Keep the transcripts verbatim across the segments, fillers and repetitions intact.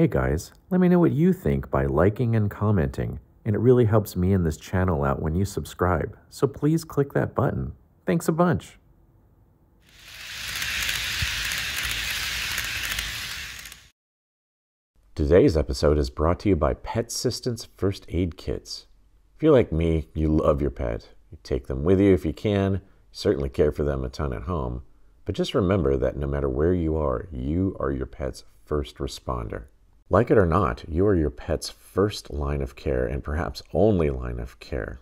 Hey guys, let me know what you think by liking and commenting, and it really helps me and this channel out when you subscribe, so please click that button. Thanks a bunch! Today's episode is brought to you by Petsistance First Aid Kits. If you're like me, you love your pet. You take them with you if you can, you certainly care for them a ton at home, but just remember that no matter where you are, you are your pet's first responder. Like it or not, you are your pet's first line of care and perhaps only line of care.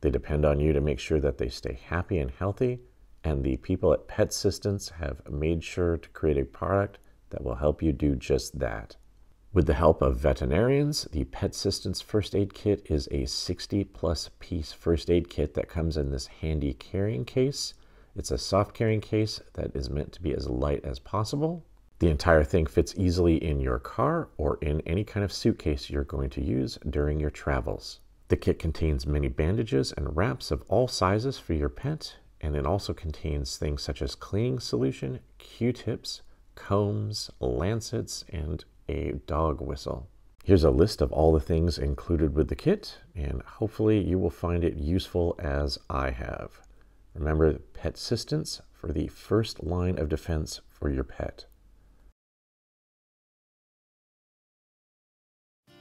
They depend on you to make sure that they stay happy and healthy, and the people at Petsistance have made sure to create a product that will help you do just that. With the help of veterinarians, the Petsistance First Aid Kit is a sixty plus piece first aid kit that comes in this handy carrying case. It's a soft carrying case that is meant to be as light as possible. The entire thing fits easily in your car or in any kind of suitcase you're going to use during your travels. The kit contains many bandages and wraps of all sizes for your pet, and it also contains things such as cleaning solution, Q-tips, combs, lancets, and a dog whistle. Here's a list of all the things included with the kit, and hopefully you will find it useful as I have. Remember, Petsistance for the first line of defense for your pet.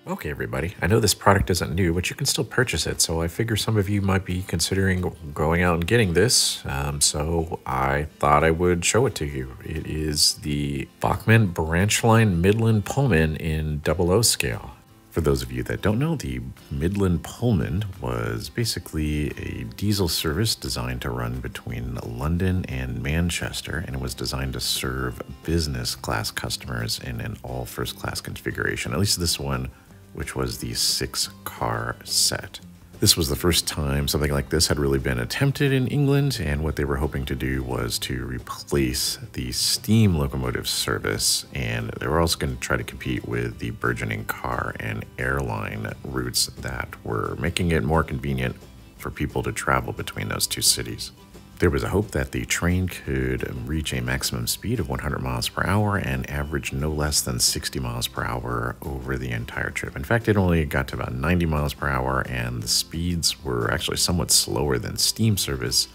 Okay everybody, I know this product isn't new, but you can still purchase it, so I figure some of you might be considering going out and getting this, um, so I thought I would show it to you. It is the Bachmann Branchline Midland Pullman in O O scale. For those of you that don't know, the Midland Pullman was basically a diesel service designed to run between London and Manchester, and it was designed to serve business class customers in an all first class configuration, at least this one, which was the six car set. This was the first time something like this had really been attempted in England, and what they were hoping to do was to replace the steam locomotive service, and they were also going to try to compete with the burgeoning car and airline routes that were making it more convenient for people to travel between those two cities. There was a hope that the train could reach a maximum speed of one hundred miles per hour and average no less than sixty miles per hour over the entire trip. In fact, it only got to about ninety miles per hour, and the speeds were actually somewhat slower than steam service,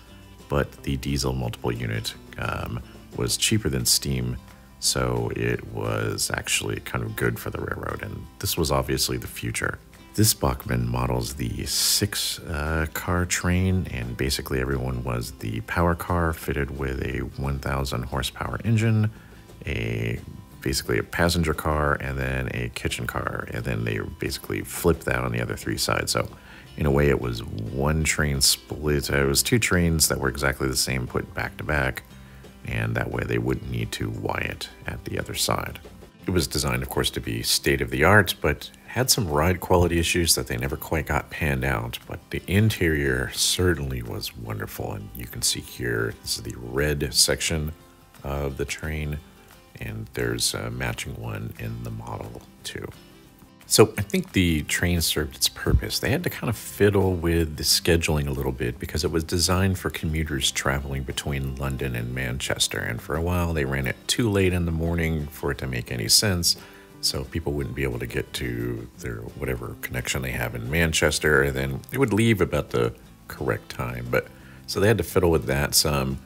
but the diesel multiple unit um, was cheaper than steam, so it was actually kind of good for the railroad, and this was obviously the future. This Bachmann models the six uh, car train, and basically everyone was the power car fitted with a one thousand horsepower engine, a basically a passenger car, and then a kitchen car, and then they basically flipped that on the other three sides. So in a way it was one train split, it was two trains that were exactly the same put back to back, and that way they wouldn't need to Wyatt at the other side. It was designed, of course, to be state-of-the-art, but had some ride quality issues that they never quite got panned out, but the interior certainly was wonderful. And you can see here, this is the red section of the train, and there's a matching one in the model too. So I think the train served its purpose. They had to kind of fiddle with the scheduling a little bit because it was designed for commuters traveling between London and Manchester. And for a while, they ran it too late in the morning for it to make any sense. So people wouldn't be able to get to their whatever connection they have in Manchester. And then they would leave about the correct time. But so they had to fiddle with that some.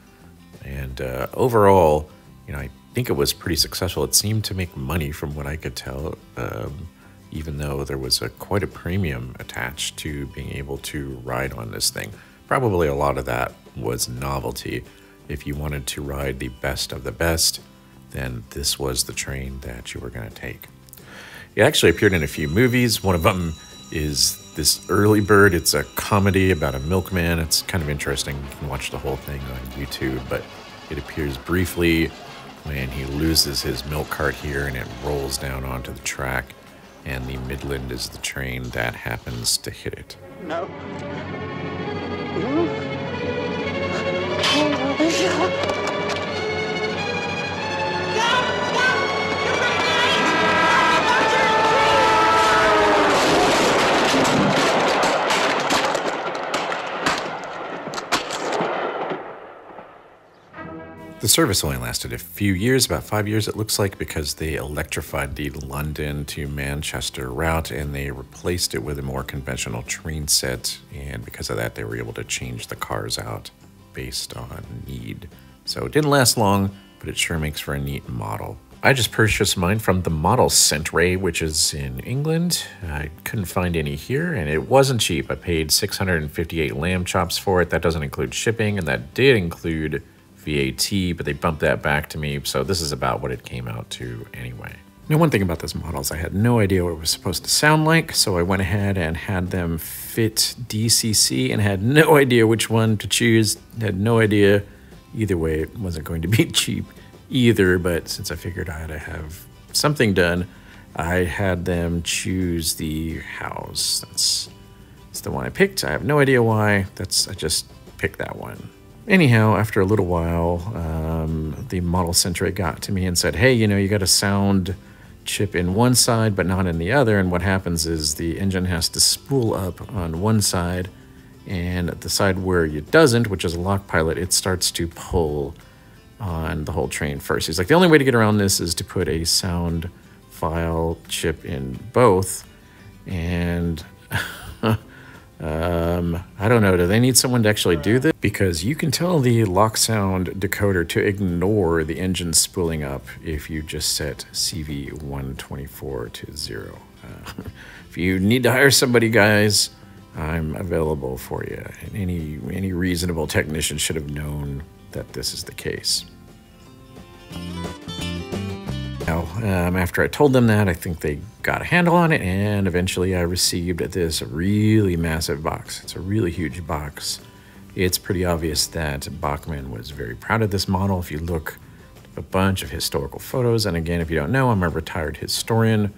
And uh, overall, you know, I think it was pretty successful. It seemed to make money from what I could tell. Um, even though there was a quite a premium attached to being able to ride on this thing. Probably a lot of that was novelty. If you wanted to ride the best of the best, then this was the train that you were gonna take. It actually appeared in a few movies. One of them is this Early Bird. It's a comedy about a milkman. It's kind of interesting. You can watch the whole thing on YouTube, but it appears briefly when he loses his milk cart here and it rolls down onto the track. And the Midland is the train that happens to hit it. No. This service only lasted a few years, about five years it looks like, because they electrified the London to Manchester route and they replaced it with a more conventional train set, and because of that they were able to change the cars out based on need. So it didn't last long, but it sure makes for a neat model. I just purchased mine from the Model Centre, which is in England. I couldn't find any here, and it wasn't cheap. I paid six hundred fifty-eight lamb chops for it. That doesn't include shipping, and that did include V A T, but they bumped that back to me, so this is about what it came out to anyway. Now, one thing about this model is I had no idea what it was supposed to sound like, so I went ahead and had them fit D C C and had no idea which one to choose, had no idea. Either way, it wasn't going to be cheap either, but since I figured I had to have something done, I had them choose the Howes. That's, that's the one I picked. I have no idea why. That's I just picked that one. Anyhow, after a little while, um, the Model Centre got to me and said, hey, you know, you got a sound chip in one side but not in the other, and what happens is the engine has to spool up on one side, and at the side where it doesn't, which is a lock pilot, it starts to pull on the whole train first. He's like, the only way to get around this is to put a sound file chip in both. And um, I don't know, do they need someone to actually do this? Because you can tell the LockSound decoder to ignore the engine spooling up if you just set C V one twenty-four to zero. Uh, if you need to hire somebody, guys, I'm available for you. And any, any reasonable technician should have known that this is the case. Now, um, after I told them that, I think they got a handle on it, and eventually I received this really massive box. It's a really huge box. It's pretty obvious that Bachmann was very proud of this model. If you look at a bunch of historical photos, and again, if you don't know, I'm a retired historian,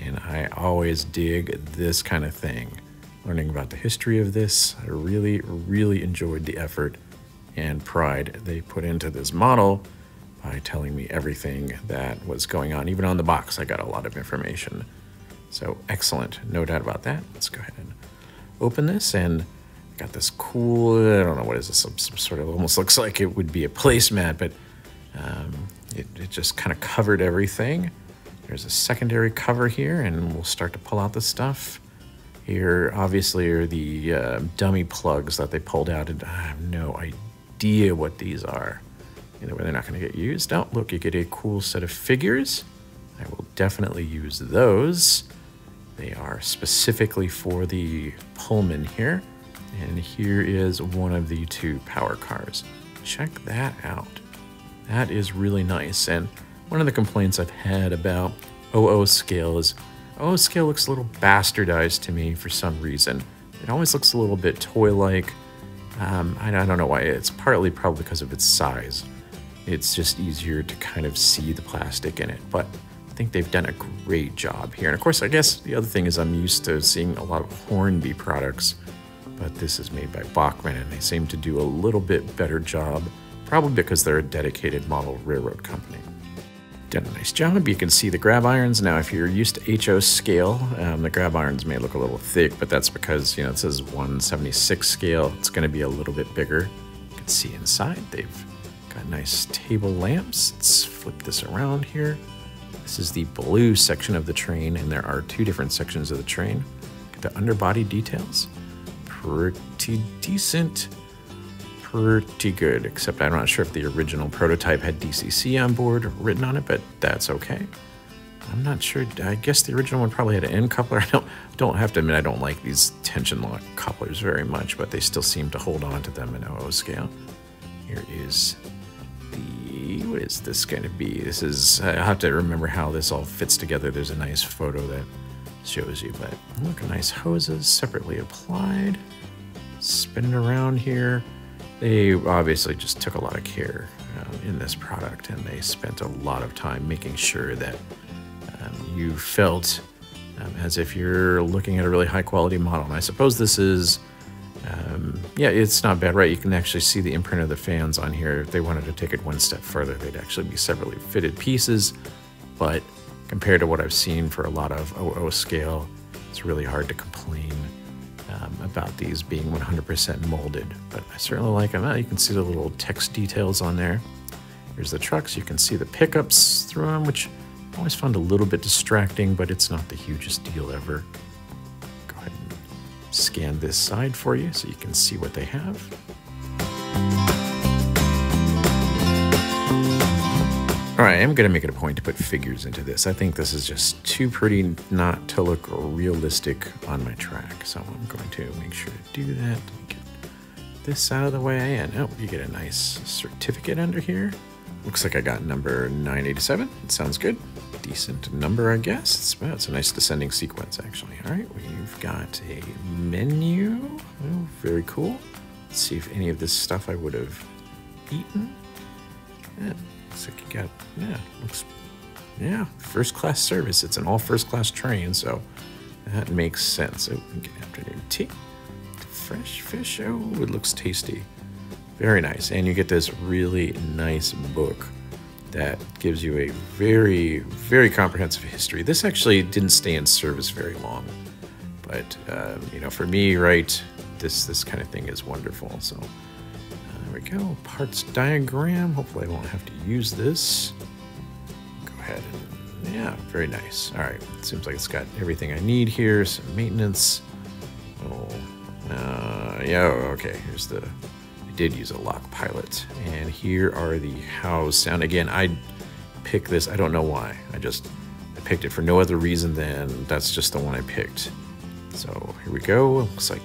and I always dig this kind of thing. Learning about the history of this, I really, really enjoyed the effort and pride they put into this model by telling me everything that was going on. Even on the box, I got a lot of information. So excellent, no doubt about that. Let's go ahead and open this, and I got this cool, I don't know what is this, some, some sort of, almost looks like it would be a placemat, but um, it, it just kind of covered everything. There's a secondary cover here, and we'll start to pull out the stuff. Here, obviously, are the uh, dummy plugs that they pulled out, and I have no idea idea what these are. Either way, they're not going to get used. Oh, look, you get a cool set of figures. I will definitely use those. They are specifically for the Pullman here. And here is one of the two power cars. Check that out. That is really nice. And one of the complaints I've had about O O scale is O O scale looks a little bastardized to me for some reason. It always looks a little bit toy-like. Um, I don't know why. It's partly probably because of its size. It's just easier to kind of see the plastic in it, but I think they've done a great job here. And of course, I guess the other thing is I'm used to seeing a lot of Hornby products, but this is made by Bachmann, and they seem to do a little bit better job, probably because they're a dedicated model railroad company. Done a nice job. You can see the grab irons. Now, if you're used to H O scale, um, the grab irons may look a little thick, but that's because, you know, this is one seventy-six scale. It's going to be a little bit bigger. You can see inside they've got nice table lamps. Let's flip this around here. This is the blue section of the train, and there are two different sections of the train. Look at the underbody details. Pretty decent. Pretty good, except I'm not sure if the original prototype had D C C on board written on it, but that's okay. I'm not sure. I guess the original one probably had an end coupler. I don't, don't have to admit I don't like these tension lock couplers very much, but they still seem to hold on to them in O O scale. Here is the, what is this going to be? This is, I have to remember how this all fits together. There's a nice photo that shows you, but look, nice hoses separately applied. Spin it around here. They obviously just took a lot of care um, in this product, and they spent a lot of time making sure that um, you felt um, as if you're looking at a really high quality model. And I suppose this is, um, yeah, it's not bad, right? You can actually see the imprint of the fans on here. If they wanted to take it one step further, they'd actually be separately fitted pieces. But compared to what I've seen for a lot of O O scale, it's really hard to complain Um, about these being one hundred percent molded, but I certainly like them. You can see the little text details on there. Here's the trucks. You can see the pickups through them, which I always found a little bit distracting, but it's not the hugest deal ever. Go ahead and scan this side for you so you can see what they have. All right, I'm gonna make it a point to put figures into this. I think this is just too pretty not to look realistic on my track. So I'm going to make sure to do that. Get this out of the way, and oh, you get a nice certificate under here. Looks like I got number nine eighty-seven. It sounds good. Decent number, I guess. It's, well, it's a nice descending sequence, actually. All right, we've got a menu. Oh, very cool. Let's see if any of this stuff I would have eaten. Yeah. Looks like you got, yeah, looks, yeah, first class service. It's an all first class train, so that makes sense. Oh, we get afternoon tea. Fresh fish, oh, it looks tasty. Very nice, and you get this really nice book that gives you a very, very comprehensive history. This actually didn't stay in service very long, but, um, you know, for me, right, this, this kind of thing is wonderful, so. There we go, parts diagram. Hopefully I won't have to use this. Go ahead and, yeah, very nice. All right, seems like it's got everything I need here. Some maintenance. Oh, uh, yeah, okay, here's the, I did use a lock pilot. And here are the Howes sound. Again, I picked this, I don't know why. I just, I picked it for no other reason than that's just the one I picked. So here we go, looks like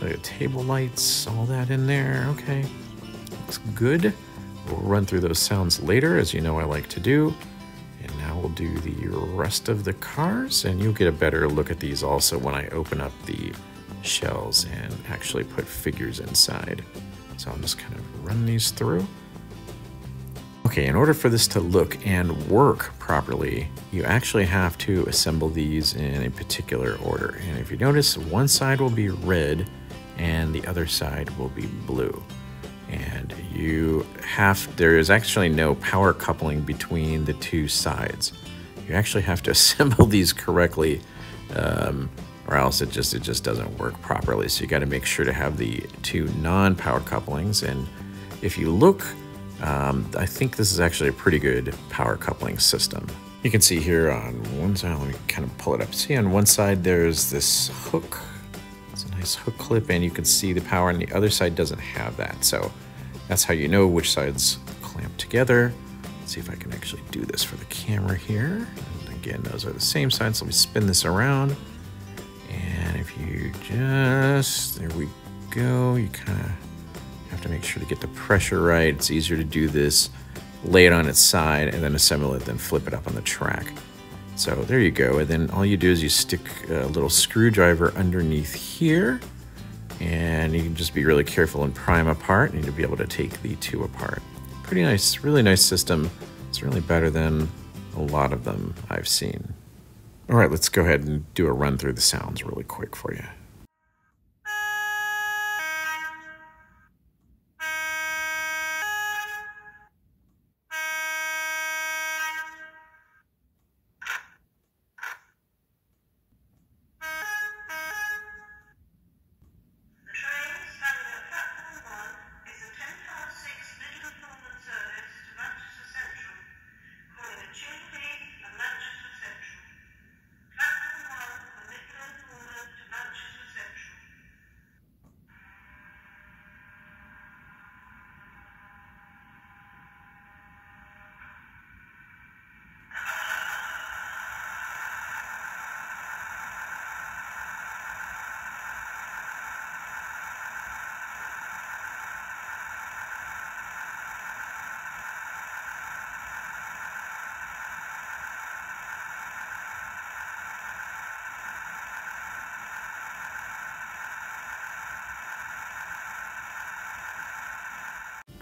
the table lights, all that in there, okay. Looks good. We'll run through those sounds later, as you know I like to do. And now we'll do the rest of the cars, and you'll get a better look at these also when I open up the shells and actually put figures inside. So I'll just kind of run these through. Okay, in order for this to look and work properly, you actually have to assemble these in a particular order. And if you notice, one side will be red, and the other side will be blue. And you have, there is actually no power coupling between the two sides. You actually have to assemble these correctly, um, or else it just, it just doesn't work properly. So you gotta make sure to have the two non-power couplings. And if you look, um, I think this is actually a pretty good power coupling system. You can see here on one side, let me kind of pull it up. See on one side, there's this hook. It's a nice hook clip, and you can see the power, and the other side doesn't have that. So that's how you know which sides clamp together. Let's see if I can actually do this for the camera here. And again, those are the same sides. Let me spin this around. And if you just, there we go. You kind of have to make sure to get the pressure right. It's easier to do this, lay it on its side, and then assemble it, then flip it up on the track. So there you go, and then all you do is you stick a little screwdriver underneath here, and you can just be really careful and pry apart, and you'll be able to take the two apart. Pretty nice, really nice system. It's really better than a lot of them I've seen. All right, let's go ahead and do a run through the sounds really quick for you.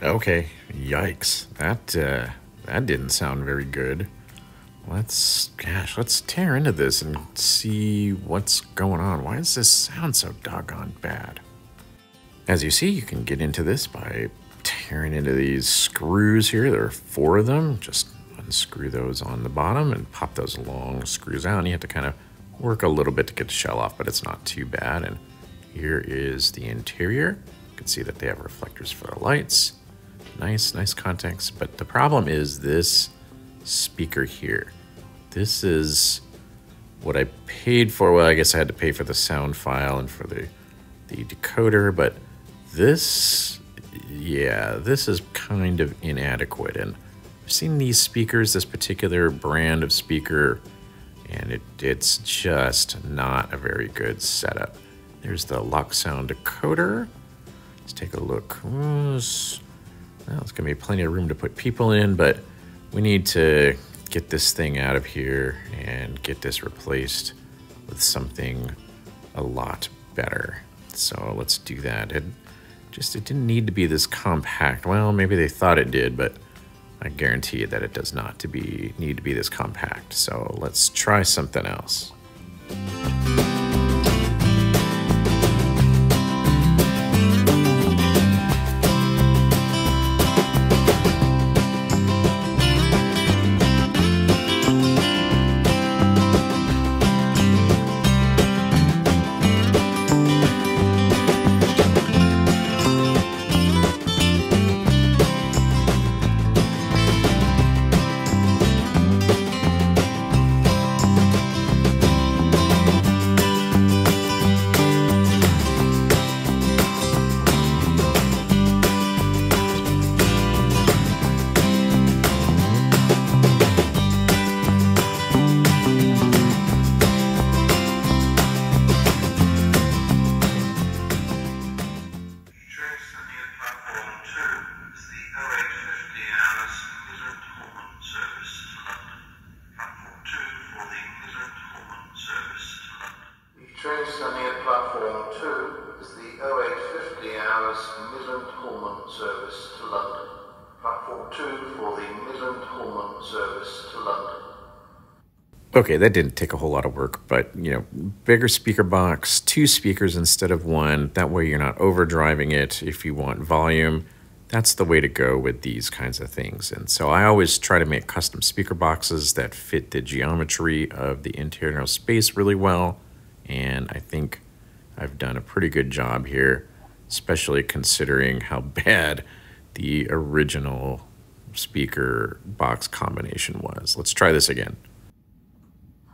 Okay, yikes, that uh, that didn't sound very good. Let's, gosh, let's tear into this and see what's going on. Why does this sound so doggone bad? As you see, you can get into this by tearing into these screws here. There are four of them. Just unscrew those on the bottom and pop those long screws out. And you have to kind of work a little bit to get the shell off, but it's not too bad. And here is the interior. You can see that they have reflectors for the lights. Nice, nice context. But the problem is this speaker here. This is what I paid for. Well, I guess I had to pay for the sound file and for the, the decoder, but this, yeah, this is kind of inadequate. And I've seen these speakers, this particular brand of speaker, and it, it's just not a very good setup. There's the LockSound decoder. Let's take a look. Well, it's gonna be plenty of room to put people in, but we need to get this thing out of here and get this replaced with something a lot better. So let's do that. It just, it didn't need to be this compact. Well, maybe they thought it did, but I guarantee you that it does not to be need to be this compact. So let's try something else. Okay, that didn't take a whole lot of work, but, you know, bigger speaker box, two speakers instead of one. That way you're not overdriving it if you want volume. That's the way to go with these kinds of things. And so I always try to make custom speaker boxes that fit the geometry of the internal space really well. And I think I've done a pretty good job here, especially considering how bad the original speaker box combination was. Let's try this again.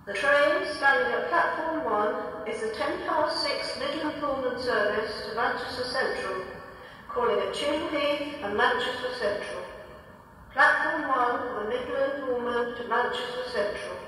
The train standing at platform one is the ten past six Midland Pullman service to Manchester Central, calling at Tune Heath and Manchester Central. Platform one, the Midland Pullman to Manchester Central.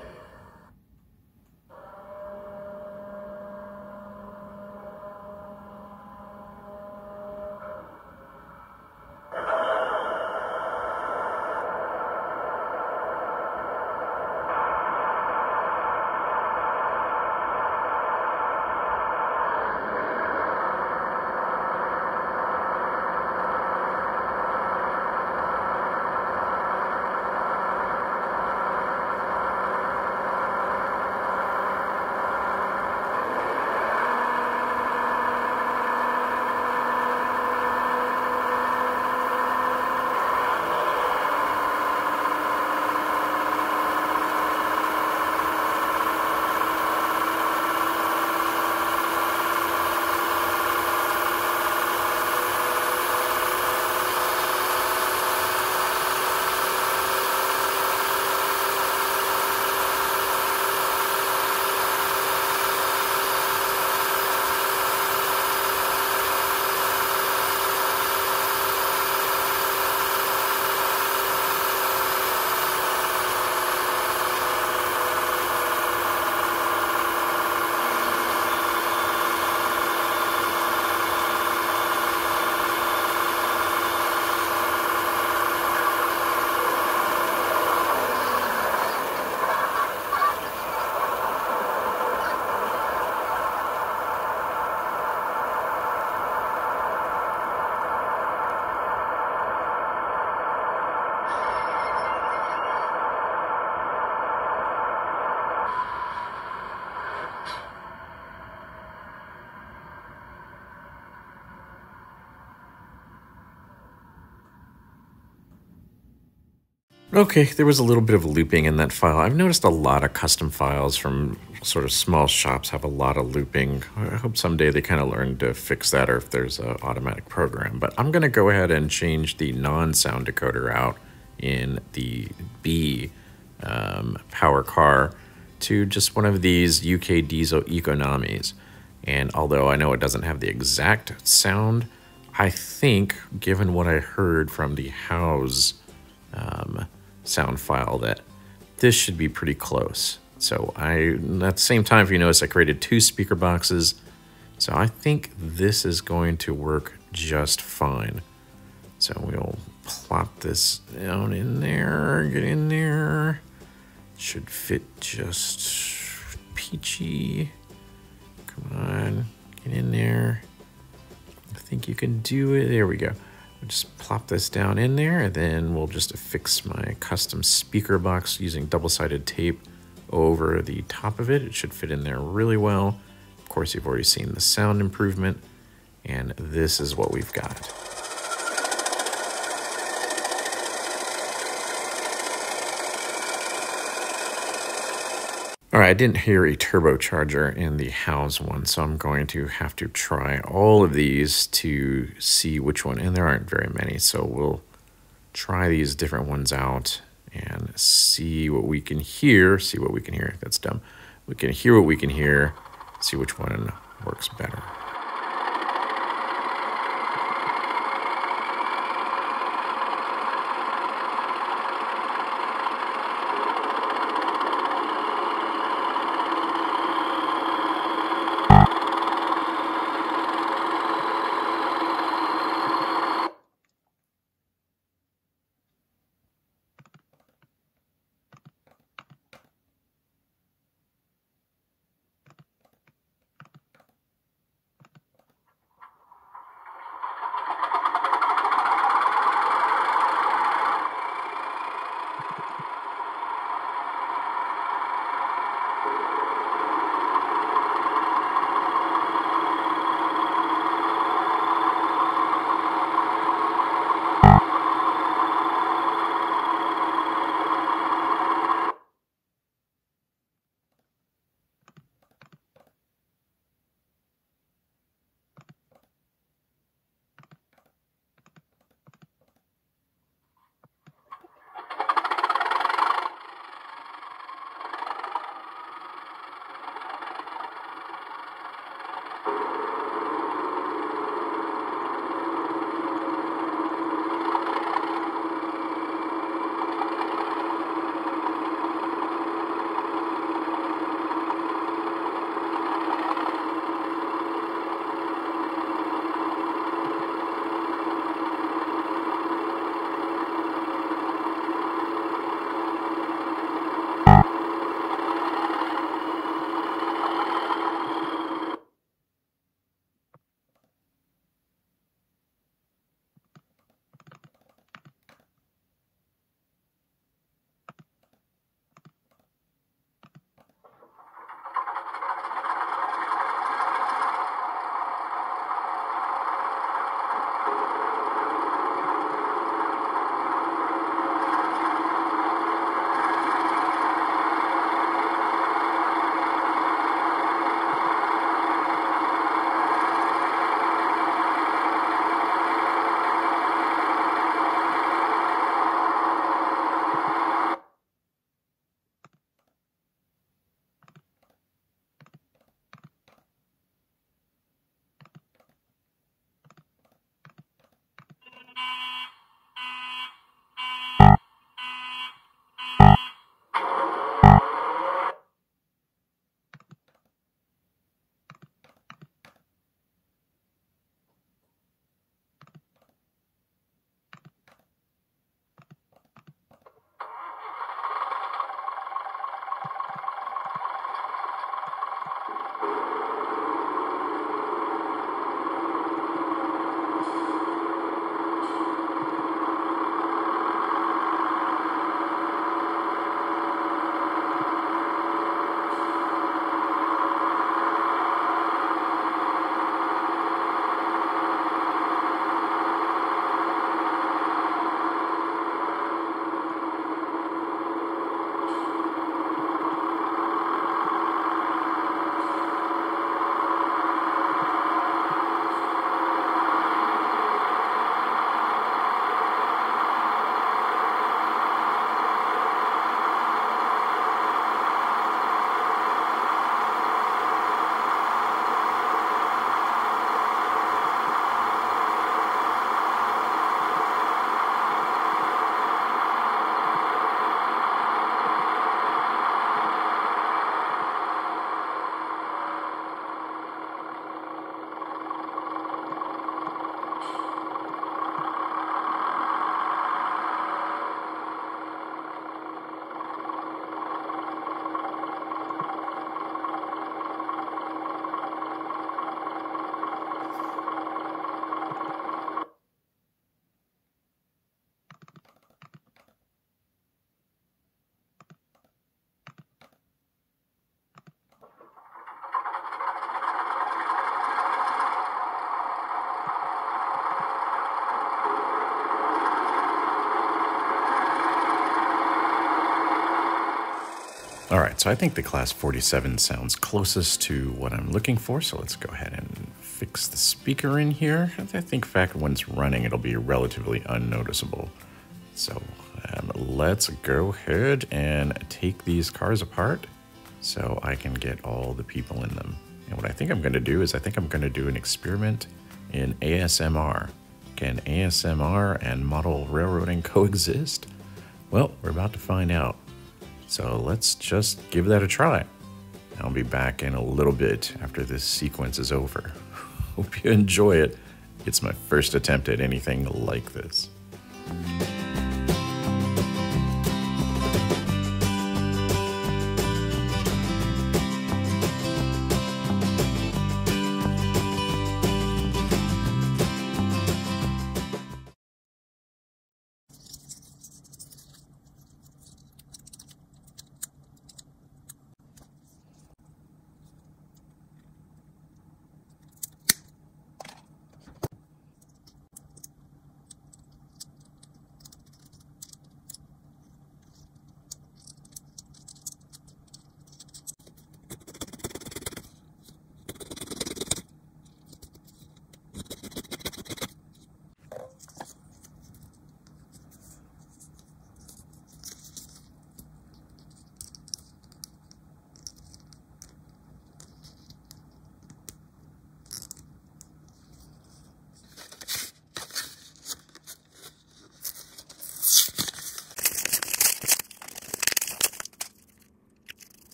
Okay, there was a little bit of looping in that file. I've noticed a lot of custom files from sort of small shops have a lot of looping. I hope someday they kind of learn to fix that, or if there's an automatic program. But I'm going to go ahead and change the non-sound decoder out in the B um, power car to just one of these U K diesel Econamis. And although I know it doesn't have the exact sound, I think, given what I heard from the Howes um, sound file, that this should be pretty close. So I, at the same time, if you notice, I created two speaker boxes. So I think this is going to work just fine. So we'll plop this down in there, get in there. Should fit just peachy. Come on, get in there. I think you can do it. There we go. I'll just plop this down in there, and then we'll just affix my custom speaker box using double-sided tape over the top of it. It should fit in there really well. Of course, you've already seen the sound improvement, and this is what we've got. All right, I didn't hear a turbocharger in the Howes one, so I'm going to have to try all of these to see which one, and there aren't very many, so we'll try these different ones out and see what we can hear, see what we can hear, that's dumb. We can hear what we can hear, see which one works better. All right, so I think the class forty-seven sounds closest to what I'm looking for, so let's go ahead and fix the speaker in here. I think, in fact, when it's running, it'll be relatively unnoticeable. So um, let's go ahead and take these cars apart so I can get all the people in them. And what I think I'm gonna do is I think I'm gonna do an experiment in A S M R. Can A S M R and model railroading coexist? Well, we're about to find out. So let's just give that a try. I'll be back in a little bit after this sequence is over. Hope you enjoy it. It's my first attempt at anything like this.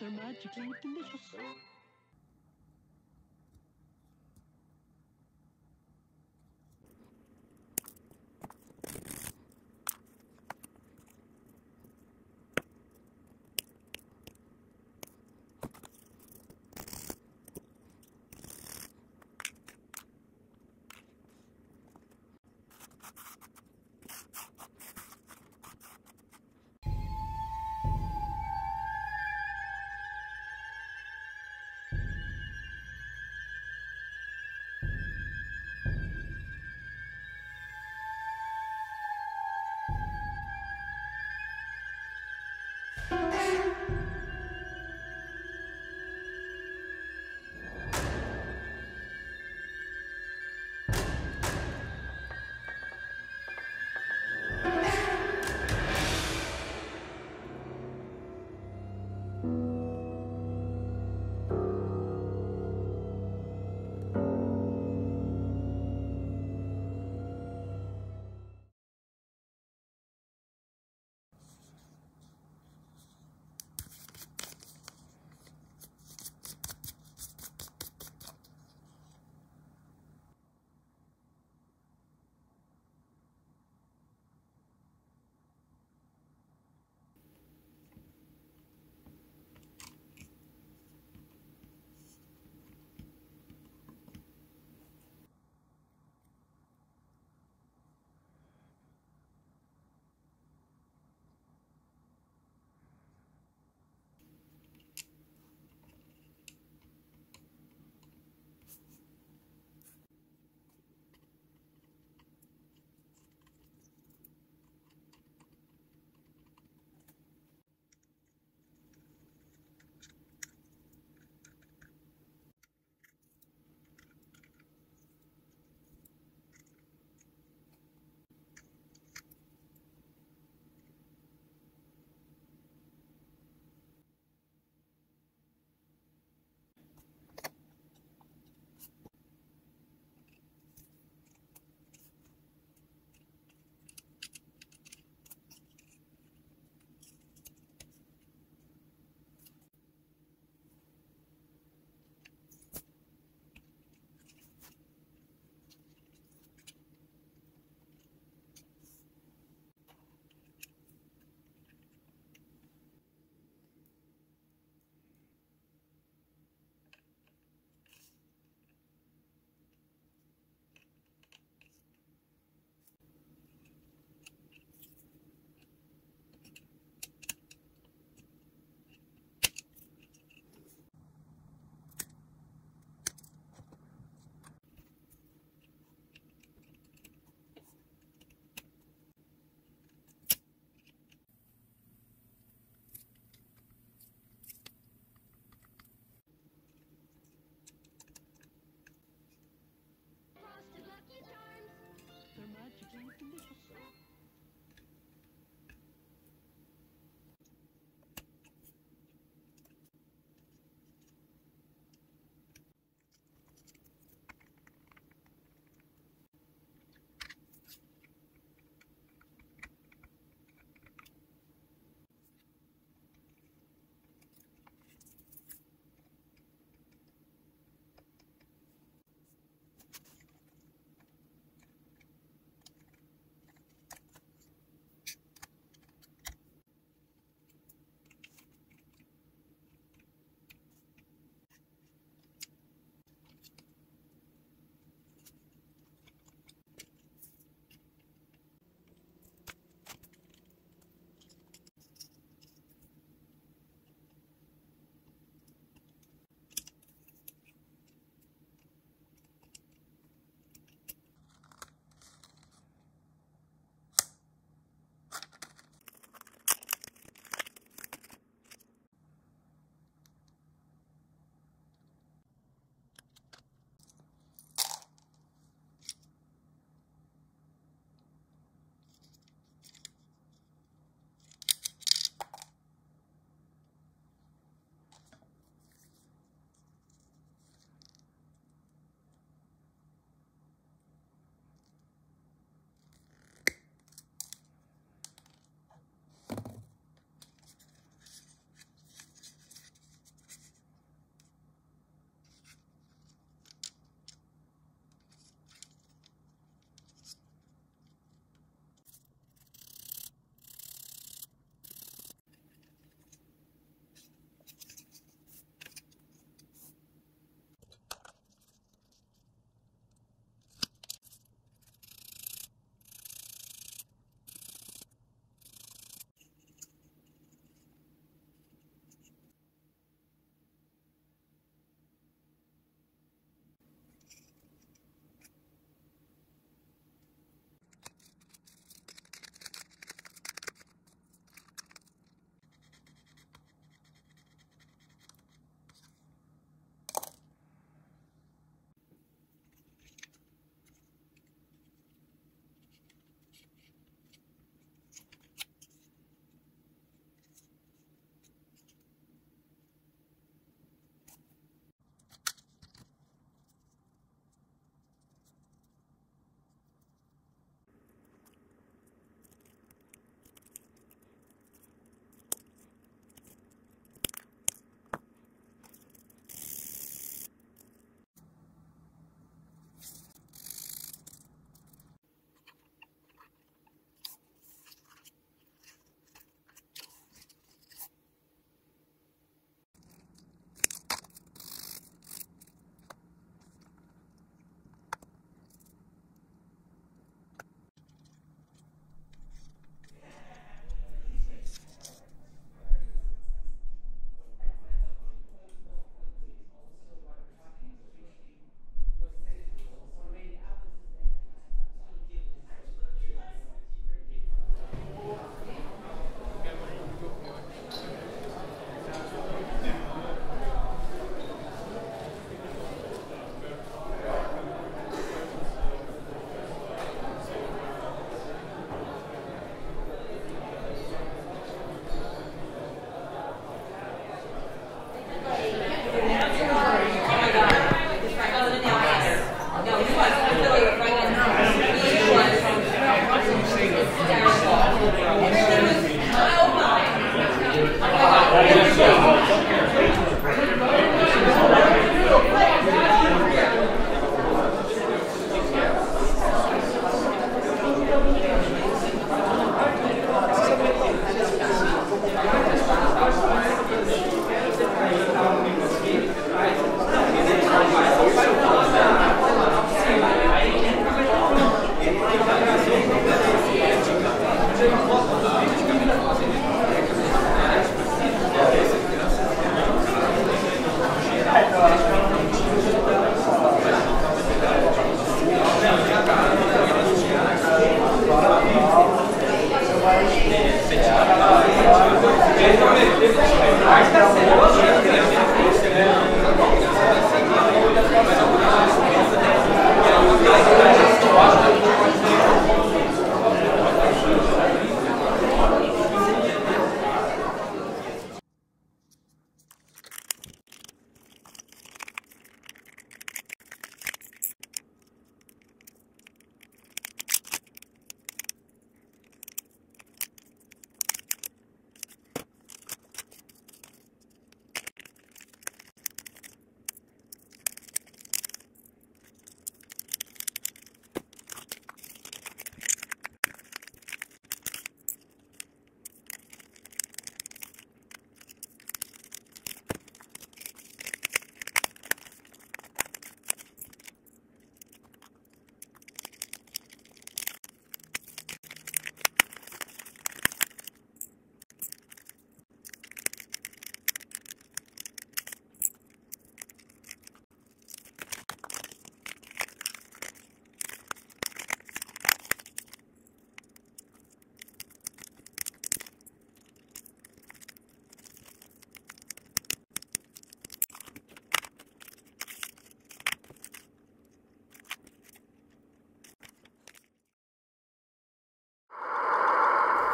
They're magically delicious.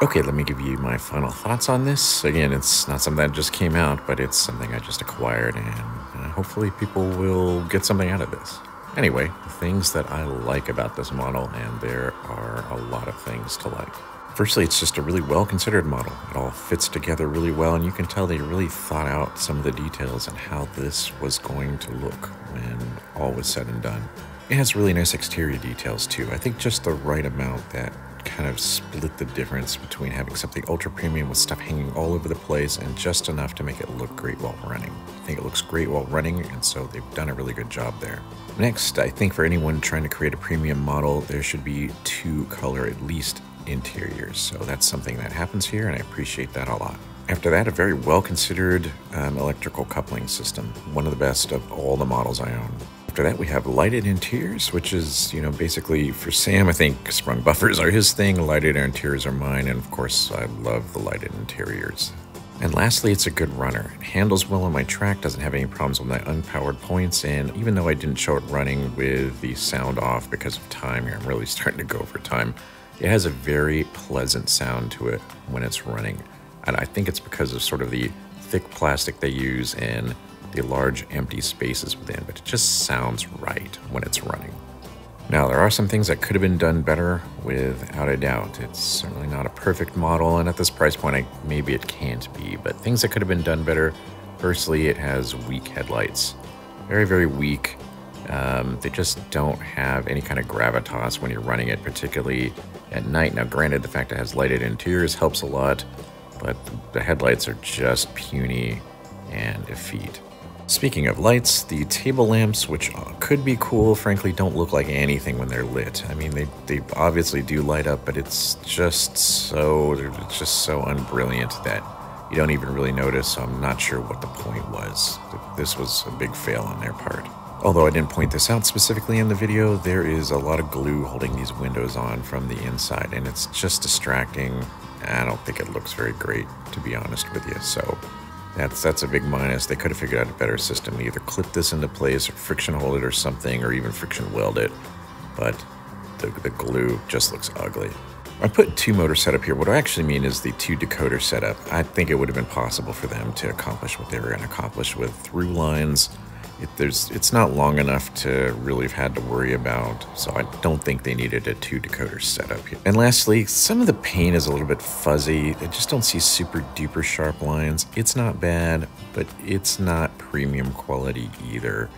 Okay, let me give you my final thoughts on this. Again, it's not something that just came out, but it's something I just acquired, and uh, hopefully people will get something out of this. Anyway, the things that I like about this model, and there are a lot of things to like. Firstly, it's just a really well-considered model. It all fits together really well, and you can tell they really thought out some of the details and how this was going to look when all was said and done. It has really nice exterior details too. I think just the right amount that kind of split the difference between having something ultra premium with stuff hanging all over the place and just enough to make it look great while running. I think it looks great while running, and so they've done a really good job there. Next, I think for anyone trying to create a premium model, there should be two color at least interiors. So that's something that happens here, and I appreciate that a lot. After that, a very well-considered um, electrical coupling system. One of the best of all the models I own. After that, we have lighted interiors, which is, you know, basically for Sam, I think sprung buffers are his thing, lighted interiors are mine, and of course, I love the lighted interiors. And lastly, it's a good runner. It handles well on my track, doesn't have any problems with my unpowered points, and even though I didn't show it running with the sound off because of time here, I'm really starting to go for time, it has a very pleasant sound to it when it's running. And I think it's because of sort of the thick plastic they use and the large empty spaces within, but it just sounds right when it's running. Now, there are some things that could have been done better without a doubt. It's certainly not a perfect model, and at this price point, I, maybe it can't be, but things that could have been done better. Firstly, it has weak headlights. Very, very weak. Um, they just don't have any kind of gravitas when you're running it, particularly at night. Now, granted, the fact it has lighted interiors helps a lot, but the headlights are just puny and effete. Speaking of lights, the table lamps, which could be cool, frankly, don't look like anything when they're lit. I mean, they, they obviously do light up, but it's just so, they're just so unbrilliant that you don't even really notice, so I'm not sure what the point was. This was a big fail on their part. Although I didn't point this out specifically in the video, there is a lot of glue holding these windows on from the inside, and it's just distracting. I don't think it looks very great, to be honest with you, so that's that's a big minus. They could have figured out a better system to either clip this into place or friction hold it or something, or even friction weld it, but the, the glue just looks ugly. I put two motor setup here. What I actually mean is the two decoder setup. I think it would have been possible for them to accomplish what they were going to accomplish with through lines. It, there's, it's not long enough to really have had to worry about, so I don't think they needed a two decoder setup here. And lastly, some of the paint is a little bit fuzzy. I just don't see super duper sharp lines. It's not bad, but it's not premium quality either.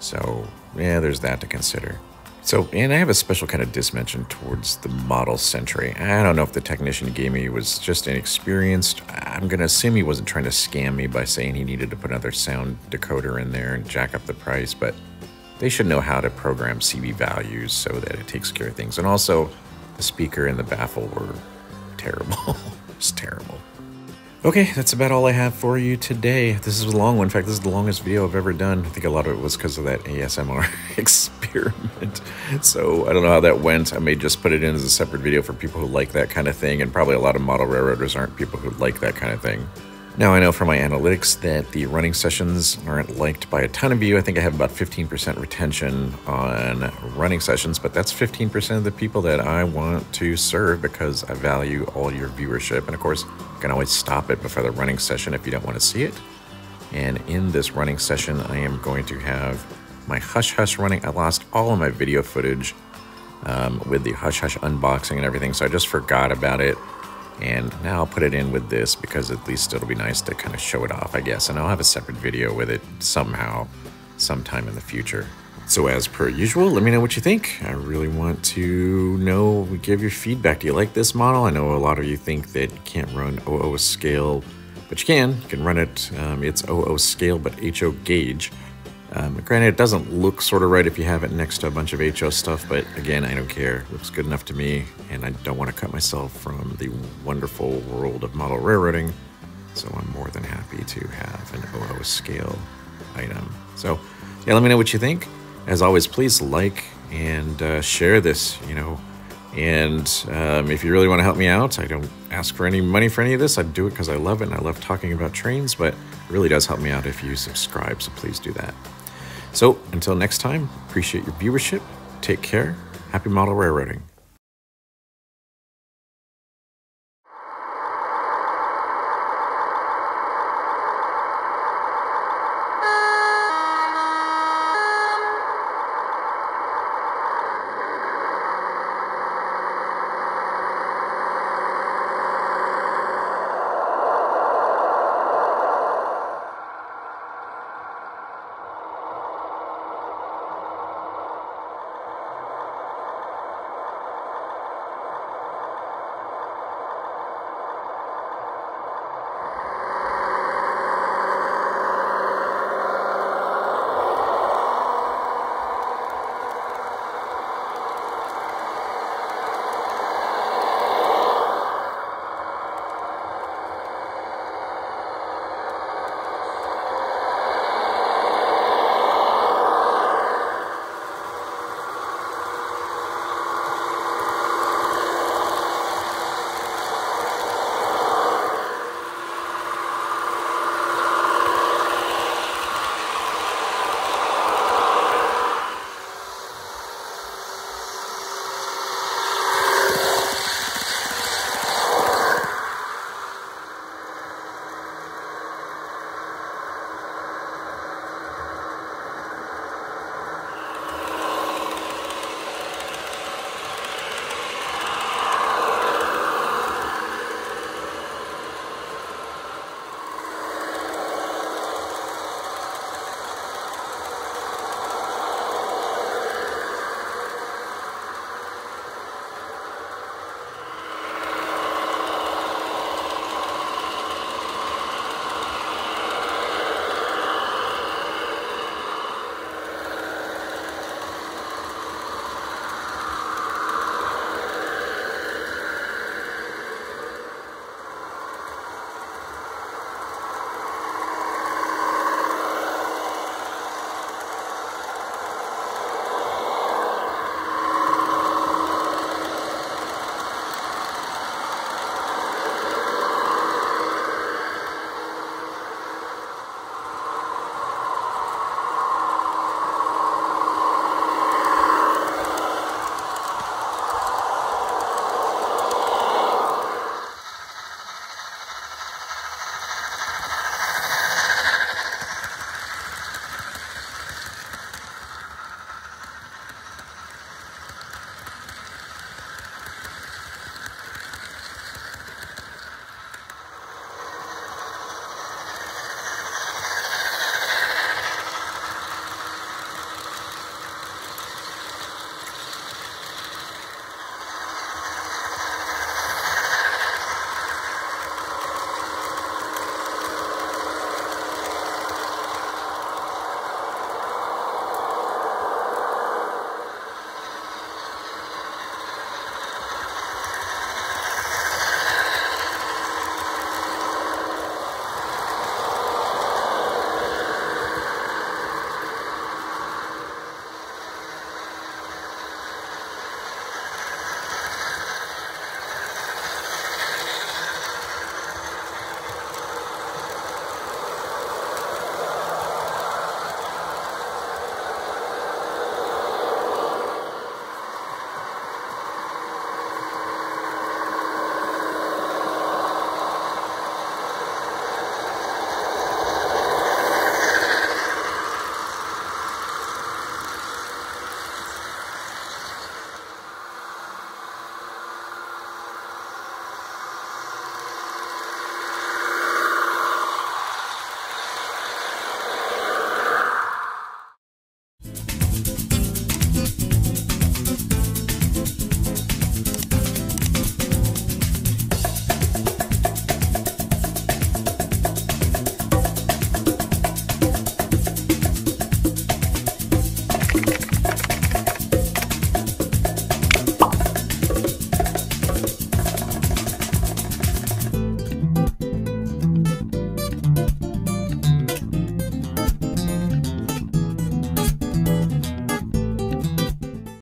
So yeah, there's that to consider. So, and I have a special kind of dismention towards the model Sentry. I don't know if the technician gave me was just inexperienced. I'm going to assume he wasn't trying to scam me by saying he needed to put another sound decoder in there and jack up the price, but they should know how to program C B values so that it takes care of things. And also, the speaker and the baffle were terrible. It's terrible. Okay, that's about all I have for you today. This is a long one. In fact, this is the longest video I've ever done. I think a lot of it was because of that A S M R experiment. So I don't know how that went. I may just put it in as a separate video for people who like that kind of thing, and probably a lot of model railroaders aren't people who like that kind of thing. Now I know from my analytics that the running sessions aren't liked by a ton of you. I think I have about fifteen percent retention on running sessions, but that's fifteen percent of the people that I want to serve because I value all your viewership. And of course, you can always stop it before the running session if you don't want to see it. And in this running session, I am going to have my Hush Hush running. I lost all of my video footage um, with the Hush Hush unboxing and everything, so I just forgot about it. And now I'll put it in with this because at least it'll be nice to kind of show it off, I guess. And I'll have a separate video with it somehow, sometime in the future. So as per usual, let me know what you think. I really want to know, give your feedback. Do you like this model? I know a lot of you think that you can't run O O scale, but you can. You can run it. Um, it's O O scale, but H O gauge. Um, granted, it doesn't look sort of right if you have it next to a bunch of H O stuff, but again, I don't care. It looks good enough to me, and I don't want to cut myself from the wonderful world of model railroading, so I'm more than happy to have an O O scale item. So, yeah, let me know what you think. As always, please like and uh, share this, you know, and um, if you really want to help me out, I don't ask for any money for any of this. I do it because I love it, and I love talking about trains, but it really does help me out if you subscribe, so please do that. So until next time, appreciate your viewership, take care, happy model railroading.